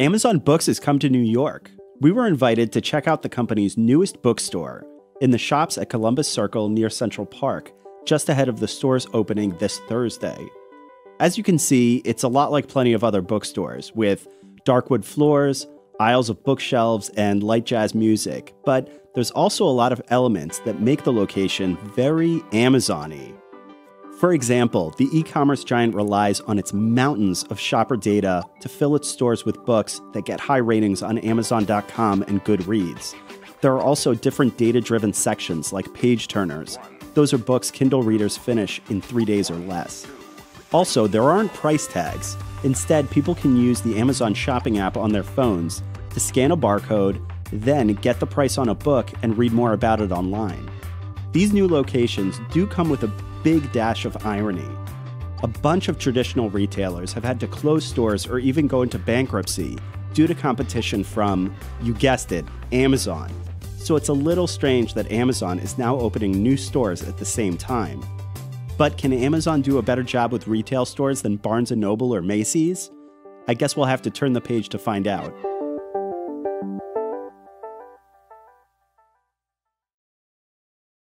Amazon Books has come to New York. We were invited to check out the company's newest bookstore in the shops at Columbus Circle near Central Park, just ahead of the store's opening this Thursday. As you can see, it's a lot like plenty of other bookstores, with darkwood floors, aisles of bookshelves, and light jazz music, but there's also a lot of elements that make the location very Amazon-y. For example, the e-commerce giant relies on its mountains of shopper data to fill its stores with books that get high ratings on Amazon.com and Goodreads. There are also different data-driven sections like page turners. Those are books Kindle readers finish in 3 days or less. Also, there aren't price tags. Instead, people can use the Amazon shopping app on their phones to scan a barcode, then get the price on a book and read more about it online. These new locations do come with a big dash of irony. A bunch of traditional retailers have had to close stores or even go into bankruptcy due to competition from, you guessed it, Amazon. So it's a little strange that Amazon is now opening new stores at the same time. But can Amazon do a better job with retail stores than Barnes & Noble or Macy's? I guess we'll have to turn the page to find out.